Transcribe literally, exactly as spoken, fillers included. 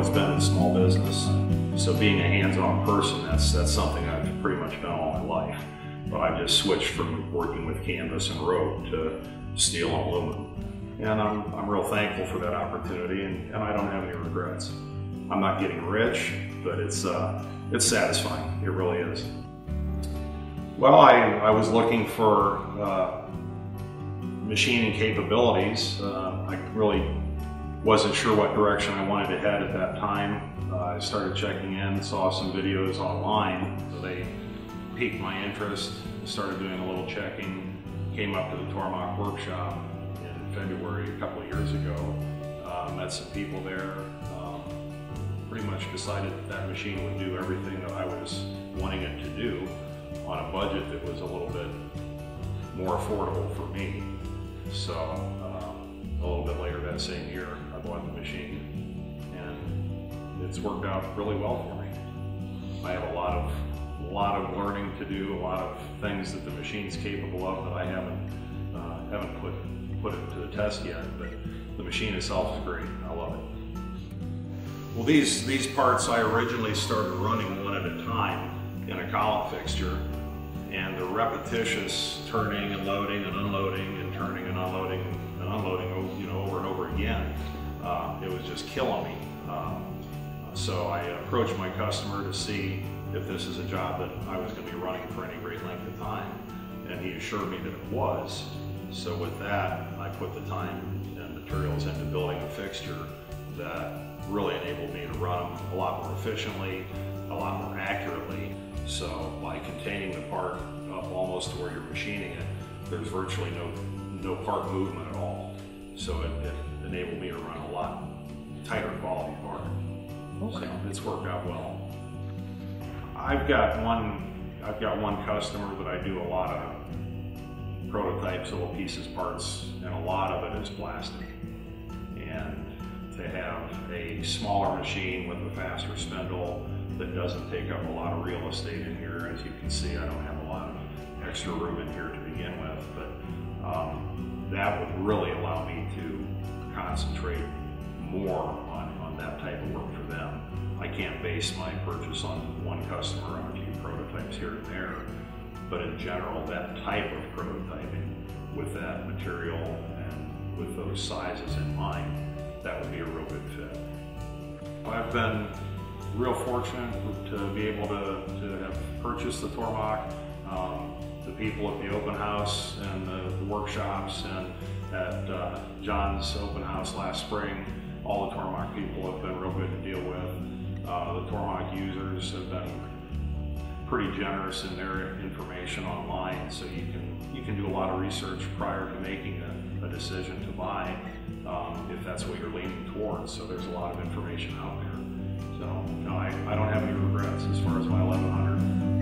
always been in small business. So being a hands-on person, that's, that's something I've pretty much done all my life. But I just switched from working with canvas and rope to steel and aluminum. And I'm, I'm real thankful for that opportunity, and, and I don't have any regrets. I'm not getting rich, but it's, uh, it's satisfying. It really is. Well, I, I was looking for uh, machining capabilities. Uh, I really wasn't sure what direction I wanted to head at that time. Uh, I started checking in, saw some videos online. So they piqued my interest, started doing a little checking, came up to the Tormach workshop in February a couple of years ago, uh, met some people there, um, pretty much decided that that machine would do everything that I was wanting it to do on a budget that was a little bit more affordable for me. So um, a little bit later that same year, I bought the machine, and it's worked out really well for me. I have a lot of a lot of learning to do, a lot of things that the machine's capable of that I haven't uh, haven't put put it to the test yet. But the machine itself is great. I love it. Well, these these parts I originally started running one at a time in a column fixture, and the repetitious turning and loading and unloading and turning and unloading and unloading, you know, over and over again, uh, it was just killing me. Um, so I approached my customer to see if this is a job that I was going to be running for any great length of time, and he assured me that it was. So with that, I put the time and materials into building a fixture that really enabled me to run them a lot more efficiently, a lot more accurately. So by containing the part up almost to where you're machining it, there's virtually no no part movement at all. So it, it enabled me to run a lot tighter quality part. Okay. So it's worked out well. I've got one I've got one customer that I do a lot of prototypes, little pieces, parts, and a lot of it is plastic. And to have a smaller machine with a faster spindle that doesn't take up a lot of real estate in here. As you can see, I don't have a lot of extra room in here to begin with, but um, that would really allow me to concentrate more on, on that type of work for them. I can't base my purchase on one customer, on a few prototypes here and there, but in general, that type of prototyping with that material and with those sizes in mind, that would be a real good fit. I've been real fortunate to be able to, to have purchased the Tormach. Um, the people at the open house and the, the workshops and at uh, John's open house last spring, all the Tormach people have been real good to deal with. Uh, the Tormach users have been pretty generous in their information online, so you can, you can do a lot of research prior to making a, a decision to buy. Um, if that's what you're leaning towards. So there's a lot of information out there. So no, I, I don't have any regrets as far as my eleven hundred.